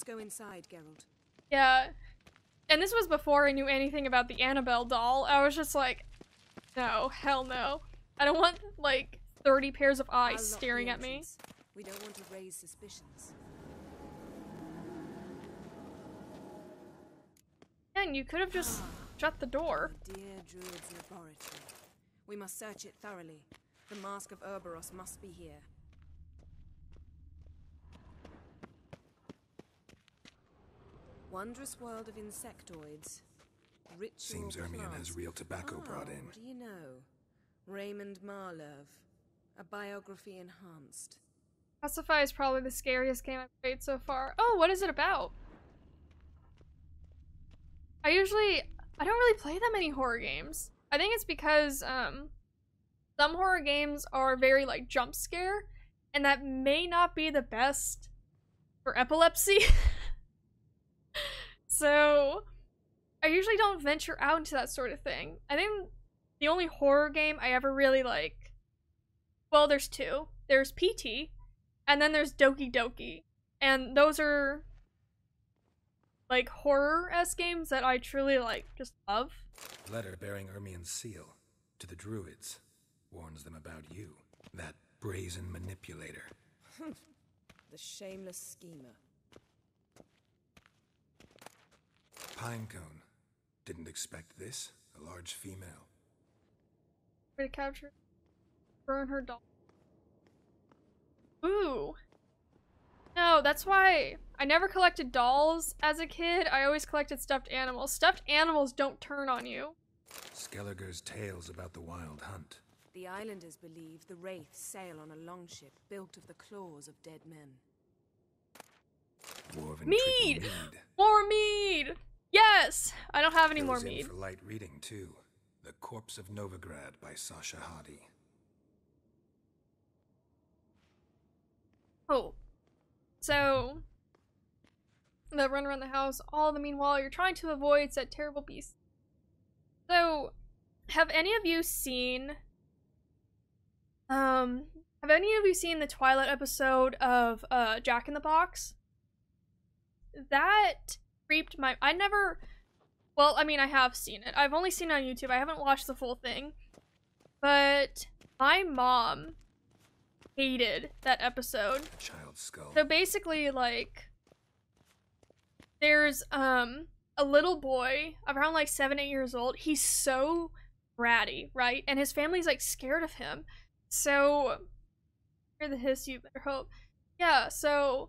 Let's go inside, Geralt. Yeah. And this was before I knew anything about the Annabelle doll. I was just like, no, hell no. I don't want, like, 30 pairs of eyes staring at me. We don't want to raise suspicions. And you could have just shut the door. The dear Druid's laboratory. We must search it thoroughly. The mask of Herberos must be here. Wondrous World of Insectoids. Ritual. Seems Ermion has real tobacco brought in. Do you know? Raymond Marlove. A biography enhanced. Pacify is probably the scariest game I've played so far. Oh, what is it about? I don't really play that many horror games. I think it's because some horror games are very like jump scare, and that may not be the best for epilepsy. So I usually don't venture out into that sort of thing. I think the only horror game I ever really like, well, there's two. There's P.T. and then there's Doki Doki. And those are like horror-esque games that I truly like, just love. Letter bearing Ermion's seal to the druids warns them about you, that brazen manipulator. The shameless schemer. Pinecone. Didn't expect this. A large female. Way to capture. Burn her doll. Ooh. No, that's why I never collected dolls as a kid. I always collected stuffed animals. Stuffed animals don't turn on you. Skelliger's tales about the wild hunt. The islanders believe the wraiths sail on a longship built of the claws of dead men. Mead! More mead! Yes! I don't have any more mead. For light reading too. The Corpse of Novigrad by Sasha Hardy. Oh. So that run around the house, all the meanwhile you're trying to avoid that terrible beast. So have any of you seen the Twilight episode of Jack in the Box? That creeped my... I never... Well, I mean, I have seen it. I've only seen it on YouTube. I haven't watched the full thing. But my mom hated that episode. Child skull. So basically, like, there's a little boy around, like, 7, 8 years old. He's so ratty, right? And his family's, like, scared of him. So... Hear the hiss, you better hope. Yeah, so...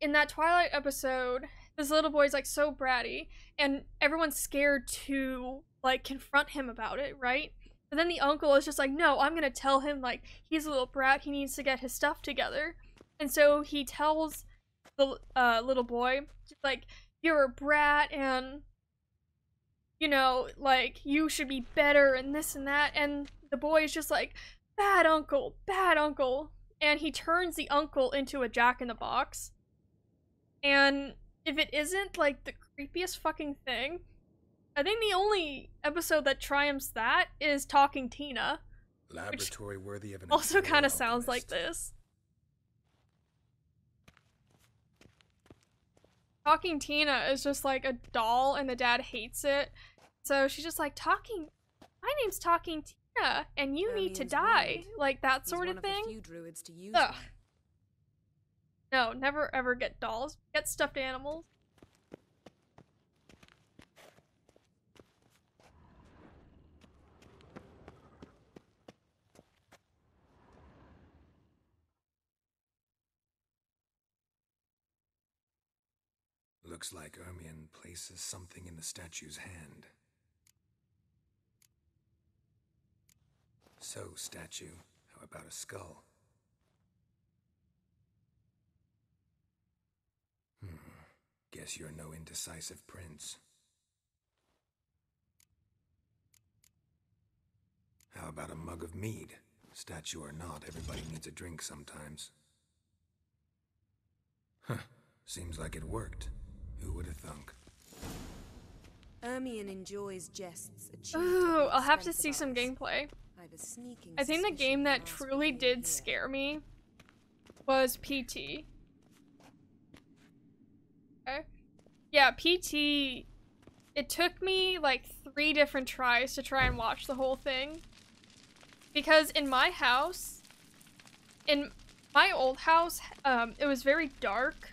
In that Twilight episode, this little boy's like so bratty, and everyone's scared to like confront him about it, right? But then the uncle is just like, no, I'm gonna tell him like he's a little brat, he needs to get his stuff together. And so he tells the little boy, like, you're a brat and, you know, like you should be better and this and that. And the boy is just like, bad uncle, bad uncle. And he turns the uncle into a Jack in the Box. And if it isn't, like, the creepiest fucking thing, I think the only episode that triumphs that is Talking Tina. Laboratory worthy of an also kind of sounds like this. Talking Tina is just, like, a doll, and the dad hates it. So she's just like, Talking... My name's Talking Tina, and you need to die. Like, that sort of thing. Ugh. No, never ever get dolls. Get stuffed animals. Looks like Ermion places something in the statue's hand. So, statue, how about a skull? Guess you're no indecisive prince. How about a mug of mead? Statue or not, everybody needs a drink sometimes. Huh, seems like it worked. Who would have thunk? Ermion enjoys jests. Ooh, I'll have to see some gameplay. I think the game that truly did scare me was P.T. Okay. Yeah, P.T., it took me like 3 different tries to try and watch the whole thing. Because in my house, in my old house, it was very dark,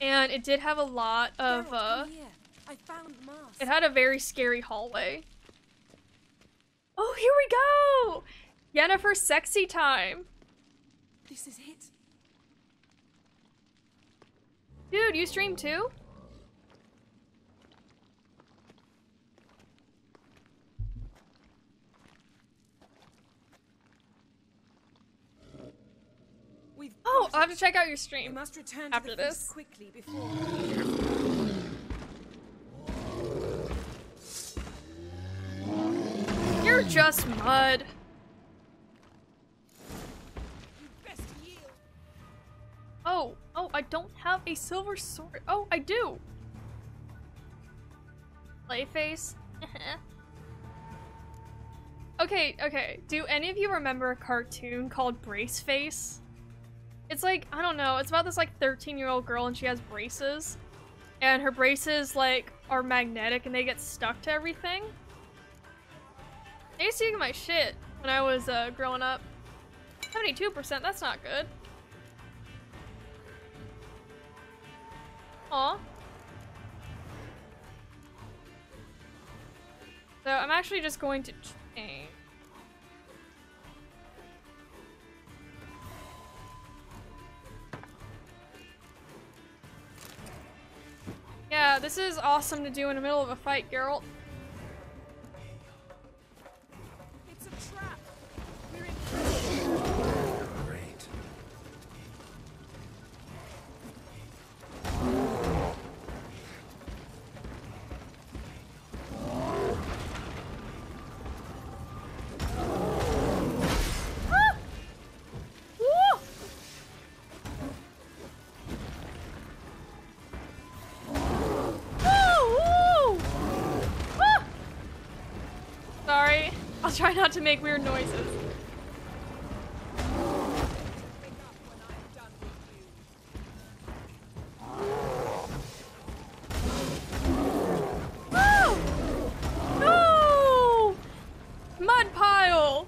and it did have a lot of, it had a very scary hallway. Oh, here we go! Yennefer sexy time! This is it. Dude, you stream too? Oh, I'll have to check out your stream. We must return after to the this quickly before. You're just mud. Oh, oh, I don't have a silver sword. Oh, I do. Playface. Okay, okay. Do any of you remember a cartoon called Braceface? It's like, I don't know, it's about this like 13-year-old girl and she has braces. And her braces like are magnetic and they get stuck to everything. I used to get my shit when I was growing up. 72%, that's not good. Aw. So I'm actually just going to change. Yeah, this is awesome to do in the middle of a fight, Geralt. It's a trap. We're in. Great. Ah! Woo! Sorry, I'll try not to make weird noises. No! No! Mud pile!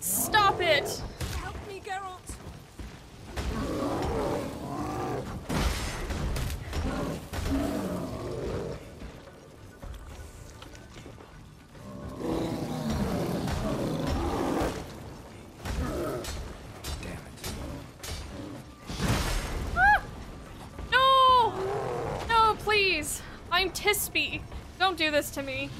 Stop it! Help me, Geralt! Damn it. Ah! No! No, please! I'm Tispy. Don't do this to me.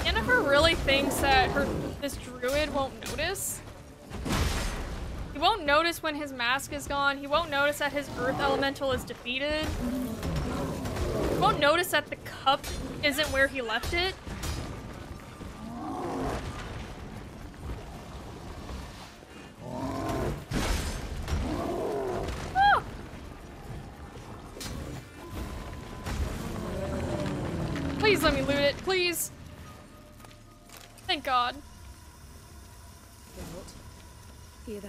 Yennefer really thinks that this druid won't notice. He won't notice when his mask is gone. He won't notice that his earth elemental is defeated. He won't notice that the cup isn't where he left it. Ah! Please let me loot it, please. Thank God. Geralt, hear that?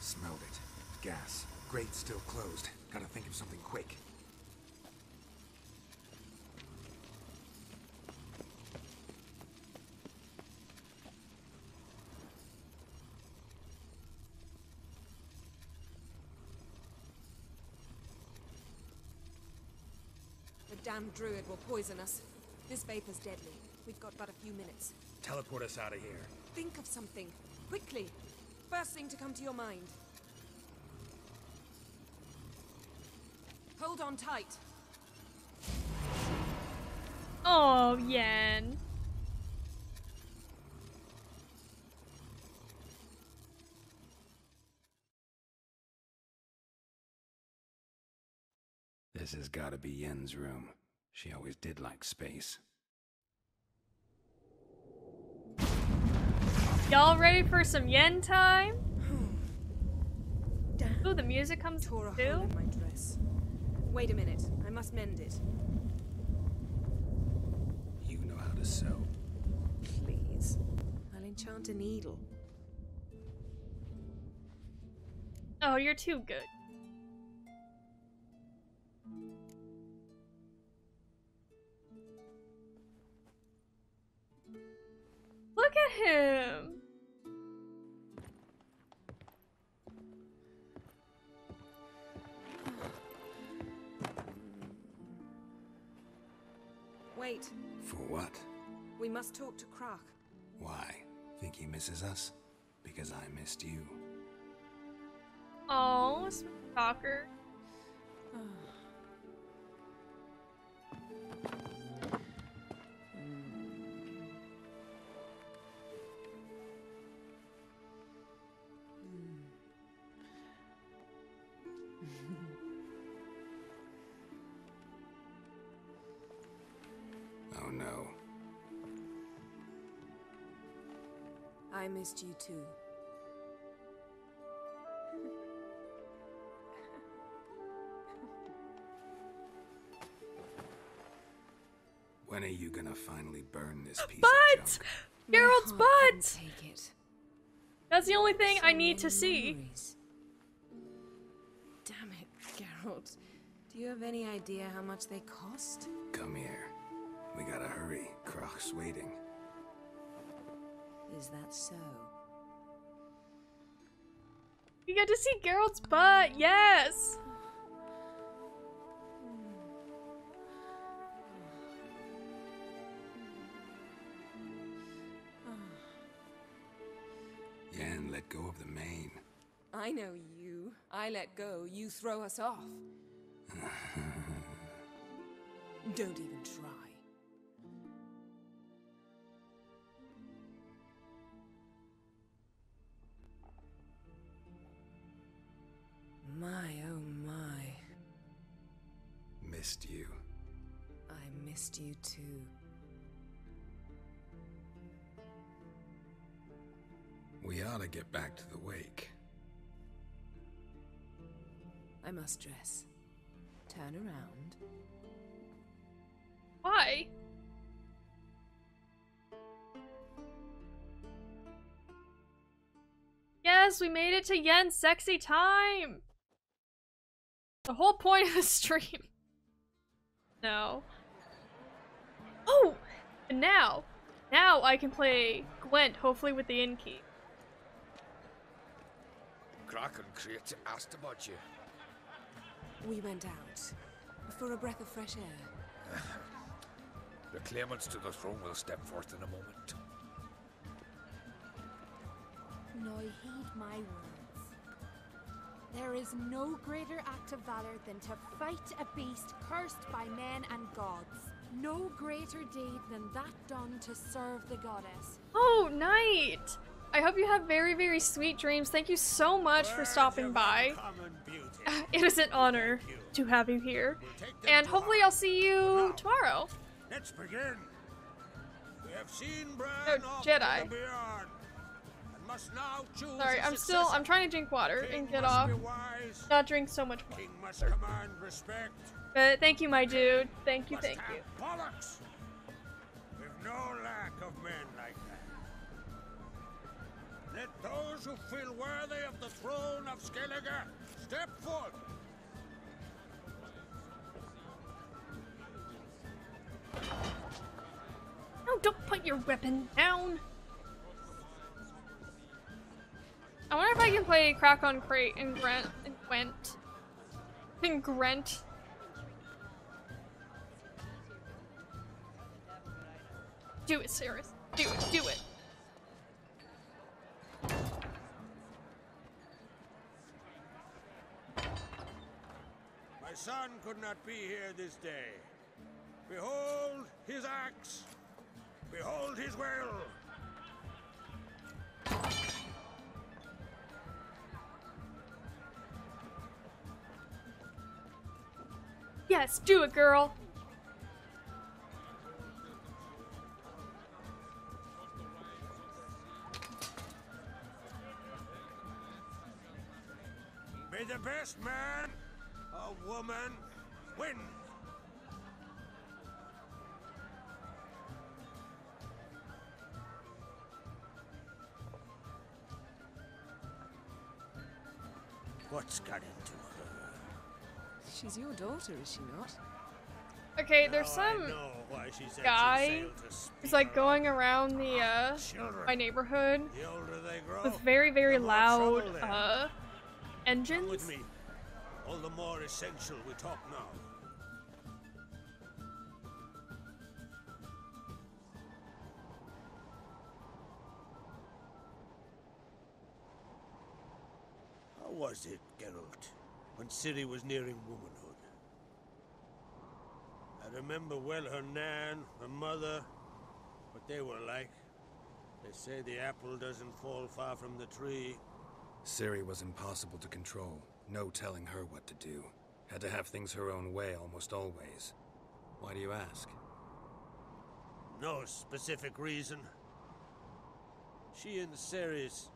Smelled it. Gas. Grate still closed. Gotta think of something quick. The damn druid will poison us. This vapor's deadly. We've got but a few minutes. Teleport us out of here. Think of something. Quickly. First thing to come to your mind. Hold on tight. Oh, Yen. This has got to be Yen's room. She always did like space. Y'all ready for some Yen time? Damn. Ooh, the music comes too. In my dress. Wait a minute, I must mend it. or so. Please, I'll enchant a needle. Oh, you're too good. Look at him. Wait. For what? We must talk to Crach. Why? Think he misses us? Because I missed you. Oh, stalker. Oh no. I missed you too. When are you gonna finally burn this piece of junk? Geralt's butt! Take it. That's the only thing I need to see. Damn it, Geralt. Do you have any idea how much they cost? Come here. We gotta hurry. Crach's waiting. Is that so? You get to see Geralt's butt, yes! Go of the mane. I know you. I let go. You throw us off. Don't even try. My, oh my. Missed you. I missed you too. We ought to get back to the wake. I must dress. Turn around. Why? Yes, we made it to Yen's sexy time! The whole point of the stream. No. Oh! And now! Now I can play Gwent, hopefully with the inn key. Crach an Craite asked about you. We went out for a breath of fresh air. The claimants to the throne will step forth in a moment. Now heed my words. There is no greater act of valor than to fight a beast cursed by men and gods. No greater deed than that done to serve the goddess. Oh, knight! I hope you have very, very sweet dreams. Thank you so much for stopping by. It is an honor to have you here. And hopefully I'll see you tomorrow. Let's begin. We have seen Bran Jedi. And must now choose. Sorry, I'm trying to drink water and get off. Not drink so much water. Must command respect. But thank you, my dude. Thank you, thank you. Bollocks. We've no lack of men like that. Let those who feel worthy of the throne of Skelliger step forth. No, don't put your weapon down. I wonder if I can play Crach an Craite and Gwent. Do it, Ceres. Do it. Do it. My son could not be here this day. Behold his axe. Behold his will. Yes, do it, girl. May the best man or woman win. What's got into her? She's your daughter, is she not? Okay, there's some guy who's like going around the my neighborhood with very, very loud engines. With me. All the more essential we talk now. How was it, Geralt, when Ciri was nearing womanhood? I remember well her nan, her mother, what they were like. They say the apple doesn't fall far from the tree. Ciri was impossible to control. No telling her what to do. Had to have things her own way almost always. Why do you ask? No specific reason. She and Ceres,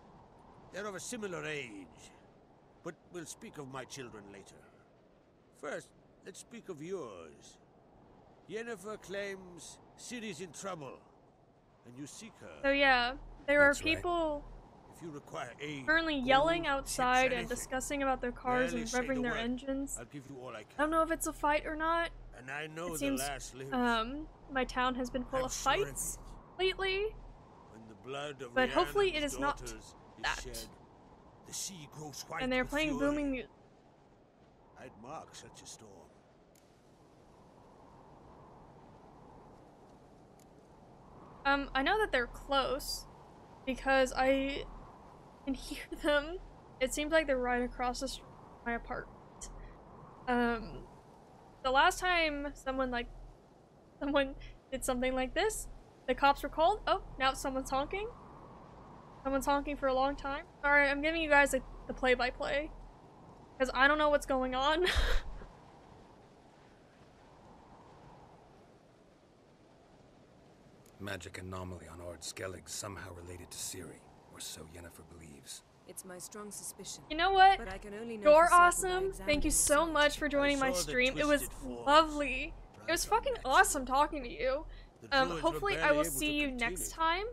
they're of a similar age. But we'll speak of my children later. First, let's speak of yours. Yennefer claims Ciri's in trouble, and you seek her. So yeah, there are people... If you require aid, currently yelling outside and discussing about their cars and revving their engines. I'll give you all I can. I don't know if it's a fight or not. And I know it seems, my town has been full of fights lately. When the blood of but hopefully it is not that. The sea grows white and they're playing fury. Booming music. I'd mark such a storm. I know that they're close because I can hear them. It seems like they're right across the street from my apartment. The last time someone did something like this, the cops were called. Oh, now someone's honking. Someone's honking for a long time. Sorry, I'm giving you guys the play-by-play because I don't know what's going on. Magic anomaly on Ard Skellig somehow related to Ciri, or so Yennefer believes. It's my strong suspicion. You know what? But I can only know you're awesome. Thank you so much for joining my stream. It was lovely. It was fucking awesome talking to you. Hopefully I will see you next time.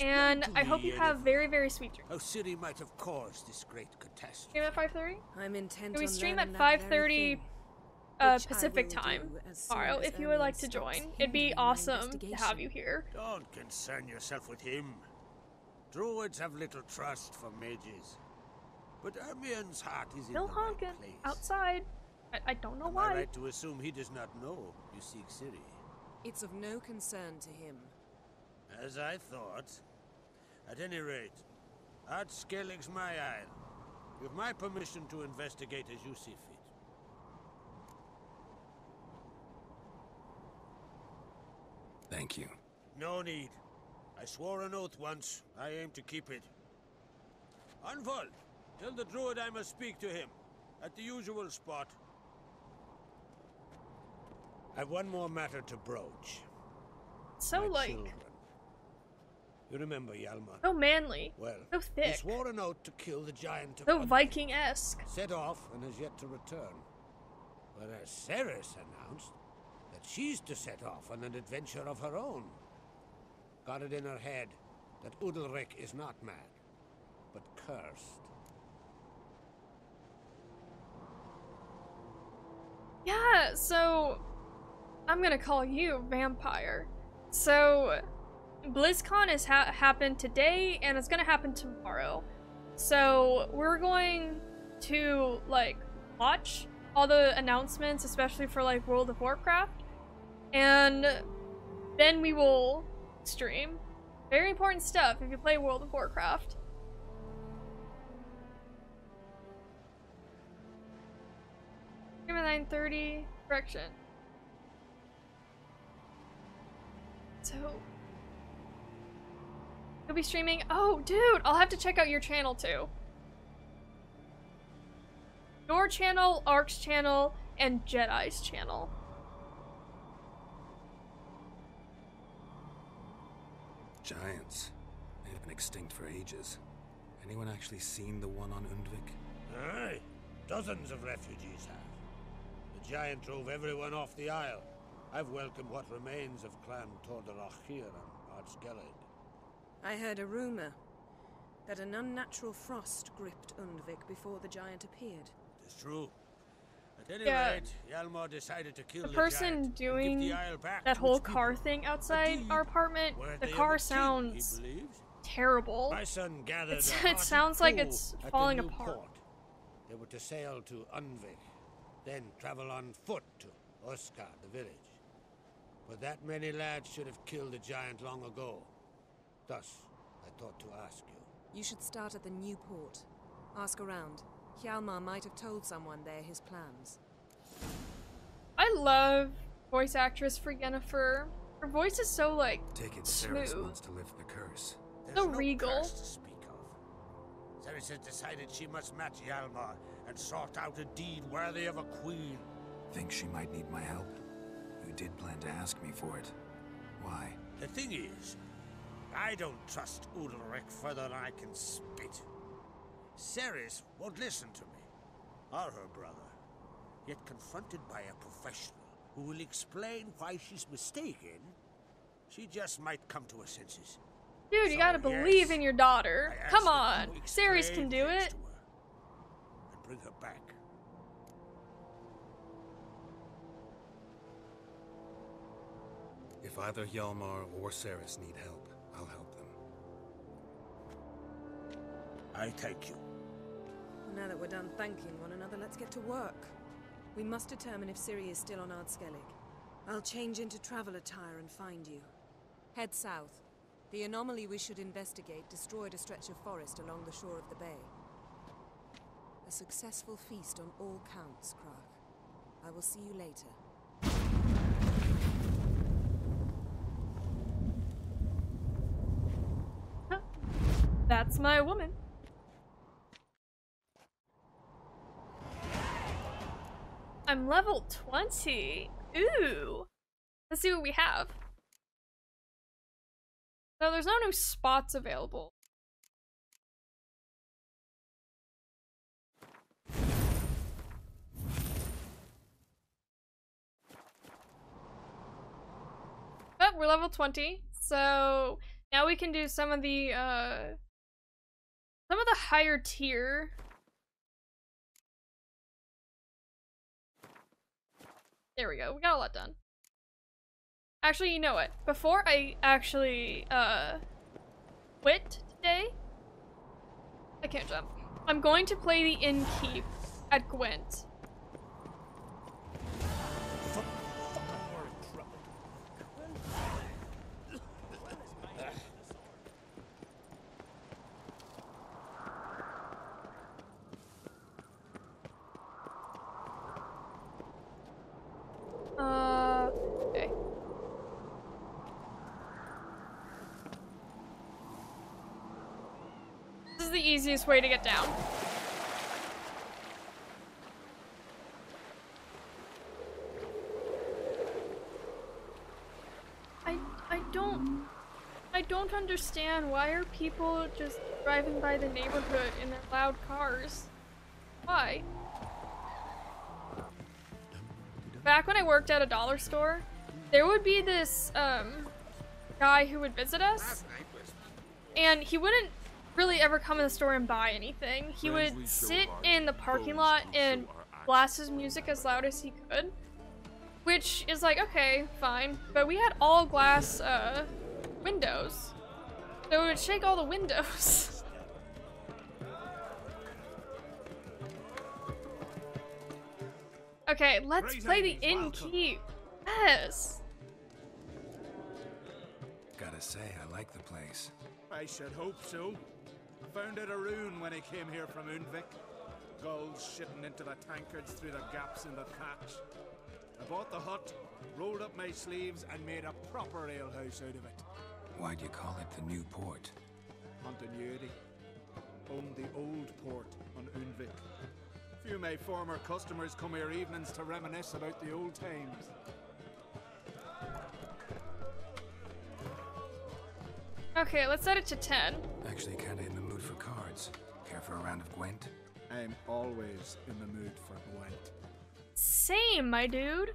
And I hope you have very, very sweet dreams. Oh, Ciri might have caused this great catastrophe. Stream at 5:30? I'm intent on that. We stream at 5:30. Pacific time tomorrow if you would like to join. It'd be awesome to have you here. Don't concern yourself with him. Druids have little trust for mages. But Ermion's heart is in the right place. Outside. I don't know why. Am I right to assume he does not know you seek Ciri? It's of no concern to him. As I thought. At any rate, Ard Skellig's my isle. With my permission to investigate as you see fit. Thank you. No need. I swore an oath once. I aim to keep it. Unveh, tell the druid I must speak to him. At the usual spot. I've one more matter to broach. So children. You remember Hjalmar? So manly. Well, so thick. He swore an oath to kill the giant of so Viking-esque. Set off and has yet to return. Whereas Ceres announced that she's to set off on an adventure of her own. Got it in her head that Udalryk is not mad, but cursed. Yeah, so I'm gonna call you Vampire. So BlizzCon has happened today and it's gonna happen tomorrow. So we're going to like watch all the announcements, especially for like World of Warcraft, and then we will stream. Very important stuff if you play World of Warcraft. Stream at 9:30, correction. So you'll be streaming. Oh dude, I'll have to check out your channel too. Your channel, Ark's channel, and Jedi's channel. Giants. They've been extinct for ages. Anyone actually seen the one on Undvik? Aye. Dozens of refugees have. The giant drove everyone off the isle. I've welcomed what remains of clan Tordarroch here on Ard Skellig. I heard a rumor. that an unnatural frost gripped Undvik before the giant appeared. It's true. At any rate, Hjalmar decided to kill the person doing the that whole car thing outside our apartment. The car sounds terrible. My son gathered it sounds like it's falling apart. They were to sail to Unveh, then travel on foot to Oscar, the village. But that many lads should have killed the giant long ago. Thus, I thought to ask you. You should start at the new port. Ask around. Hjalmar might have told someone there his plans. I love voice actress for Yennefer. Her voice is so, like, smooth. Ceres wants to lift the curse. So regal. Curse to speak of. Ceres has decided she must match Hjalmar and sought out a deed worthy of a queen. Think she might need my help? You did plan to ask me for it. Why? The thing is, I don't trust Udalryk further than I can spit. Ceres won't listen to me, or her brother, yet confronted by a professional who will explain why she's mistaken, she just might come to her senses. Dude, so you gotta believe in your daughter. Come on, Ceres can do it. And bring her back. If either Hjalmar or Ceres need help, I'll help them. I thank you. Well, now that we're done thanking one another, let's get to work. We must determine if Ciri is still on Ard Skellig. I'll change into travel attire and find you. Head south. The anomaly we should investigate destroyed a stretch of forest along the shore of the bay. A successful feast on all counts, Crach. I will see you later. That's my woman. I'm level 20. Ooh. Let's see what we have. No, there's no new spots available. But we're level 20, so now we can do some of the higher tier there we go. We got a lot done. Actually, you know what, before I actually quit today, I can't jump, I'm going to play the innkeep at Gwent. Okay. This is the easiest way to get down. I don't understand, why are people just driving by the neighborhood in their loud cars? Why? Back when I worked at a dollar store, there would be this guy who would visit us, and he wouldn't really ever come in the store and buy anything. He would sit in the parking lot and blast his music as loud as he could, which is like, okay, fine, but we had all glass windows, so it would shake all the windows. Okay, let's play the innkeep. Yes. Gotta say, I like the place. I should hope so. Found out a rune when I came here from Undvik. Gulls shitting into the tankards through the gaps in the thatch. I bought the hut, rolled up my sleeves, and made a proper alehouse out of it. Why do you call it the new port? Continuity. Owned the old port on Undvik. A few of my former customers come here evenings to reminisce about the old times. Okay, let's set it to 10. Actually, kinda in the mood for cards. Care for a round of Gwent? I'm always in the mood for Gwent. Same, my dude.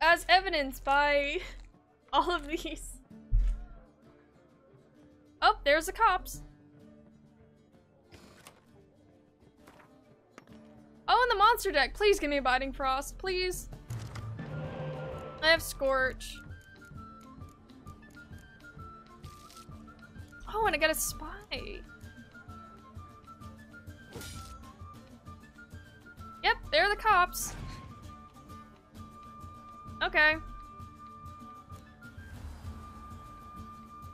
As evidenced by all of these. Oh, there's the cops. Oh, and the monster deck. Please give me a biting frost, please. I have Scorch. Oh, and I got a spy. Yep, they're the cops. Okay.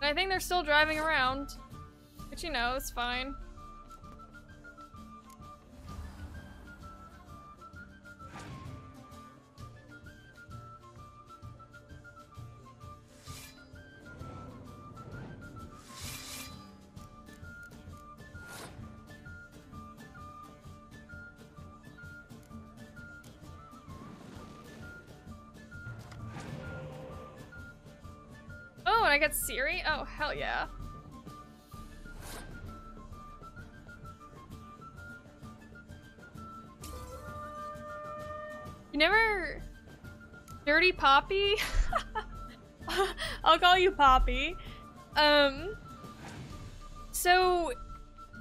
I think they're still driving around. But you know, it's fine. I got Ciri? Oh, hell yeah. You never... Dirty Poppy? I'll call you Poppy. So,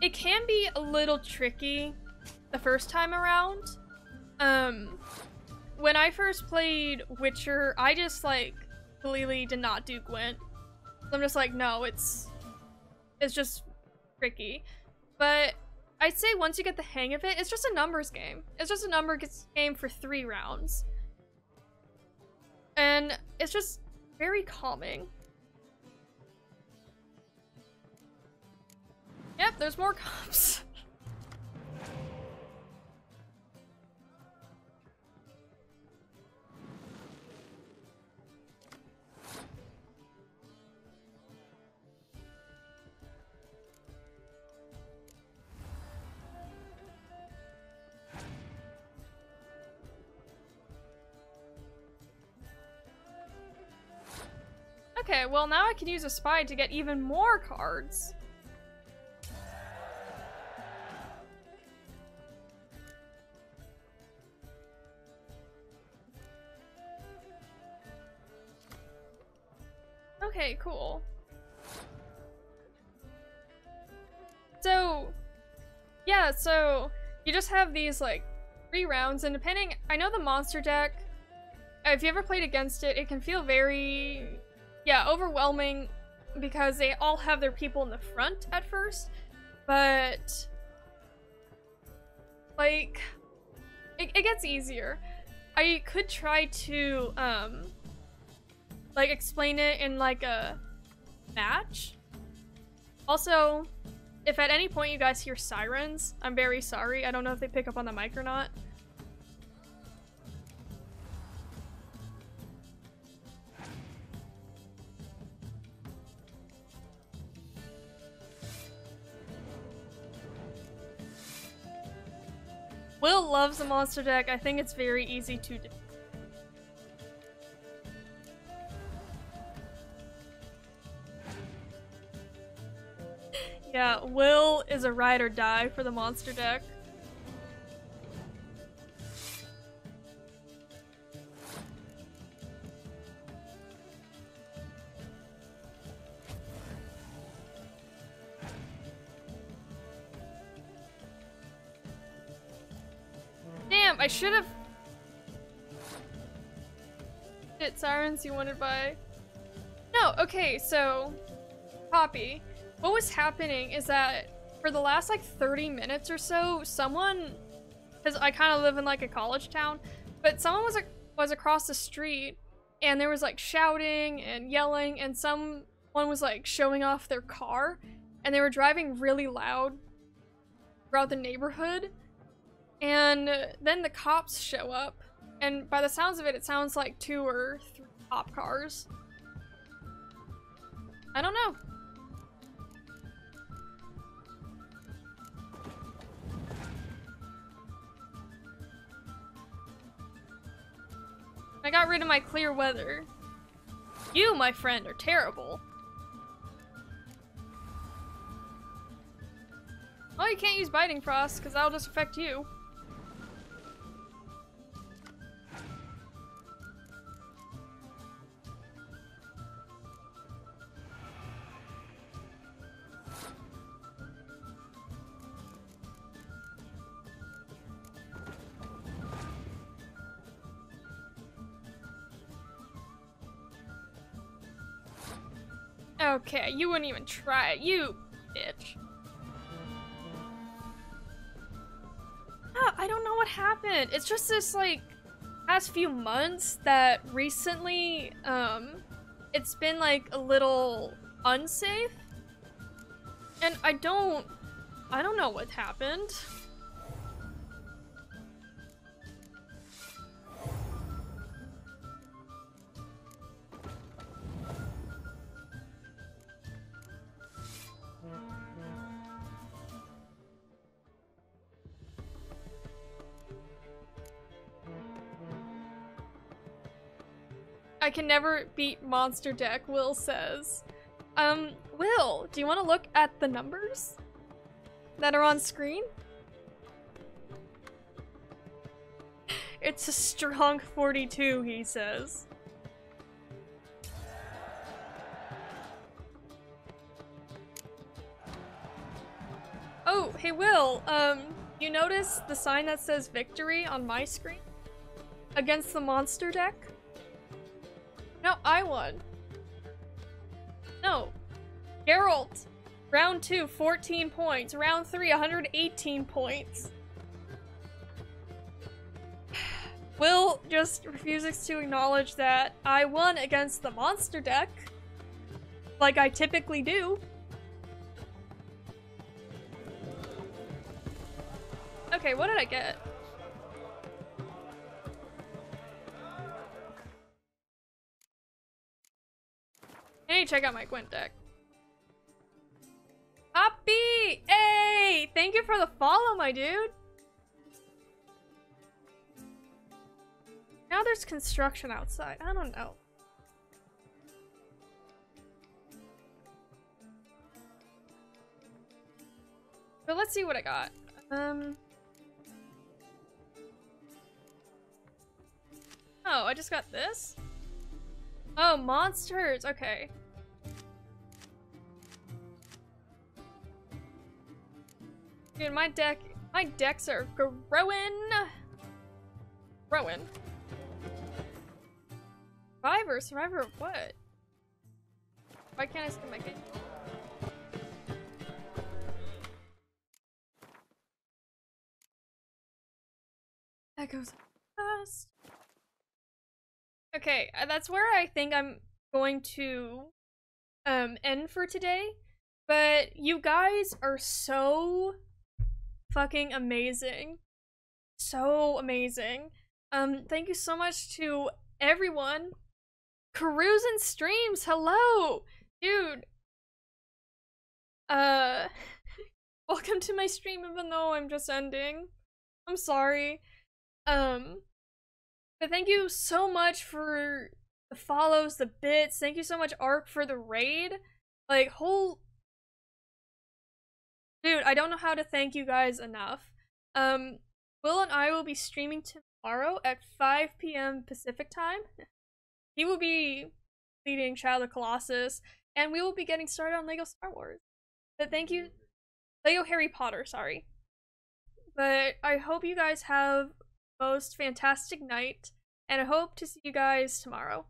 it can be a little tricky the first time around. When I first played Witcher, I just, like, completely did not do Gwent. I'm just like, no, it's just tricky. But I'd say once you get the hang of it, it's just a numbers game. It's just a numbers game for 3 rounds. And it's just very calming. Yep, there's more cops. Okay, well now I can use a spy to get even more cards. Okay, cool. So, yeah, so you just have these like 3 rounds and depending, I know the monster deck, if you ever played against it, it can feel very... yeah, overwhelming because they all have their people in the front at first, but like it gets easier. I could try to like explain it in like a match. Also, if at any point you guys hear sirens, I'm very sorry. I don't know if they pick up on the mic or not. Will loves the monster deck. I think it's very easy to do. Yeah, Will is a ride or die for the monster deck. I should have. Shit, sirens you wanted by. No, okay, so. Poppy. What was happening is that for the last like 30 minutes or so, someone. Because I kind of live in like a college town, but someone was across the street and there was like shouting and yelling and someone was like showing off their car and they were driving really loud throughout the neighborhood. And then the cops show up, and by the sounds of it, it sounds like 2 or 3 cop cars. I don't know. I got rid of my clear weather. You, my friend, are terrible. Oh, you can't use biting frost, because that'll just affect you. Okay, you wouldn't even try it, you bitch. Oh, I don't know what happened. It's just this, like, past few months that recently, it's been, like, a little unsafe. And I don't know what happened. I can never beat monster deck, Will says. Will, do you want to look at the numbers that are on screen? It's a strong 42, he says. Oh, hey Will, you notice the sign that says victory on my screen? Against the monster deck? No, I won. No. Geralt. Round 2, 14 points. Round 3, 118 points. Will just refuses to acknowledge that I won against the monster deck. Like I typically do. Okay, what did I get? Hey, check out my Gwent deck. Hoppy! Hey! Thank you for the follow, my dude! Now there's construction outside. I don't know. But let's see what I got. Oh, I just got this? Oh, monsters! Okay. Dude, my decks are growing. Survivor of what? Why can't I still make it? That goes fast. Okay, that's where I think I'm going to end for today, but you guys are so fucking amazing. So amazing. Thank you so much to everyone. Cruising streams, hello! Dude. Welcome to my stream even though I'm just ending. I'm sorry. But thank you so much for the follows, the bits. Thank you so much, Ark, for the raid. Like, whole... Dude, I don't know how to thank you guys enough. Will and I will be streaming tomorrow at 5 PM Pacific time. He will be leading Shadow of the Colossus, and we will be getting started on LEGO Star Wars. But thank you... LEGO Harry Potter, sorry. But I hope you guys have... most fantastic night, and I hope to see you guys tomorrow.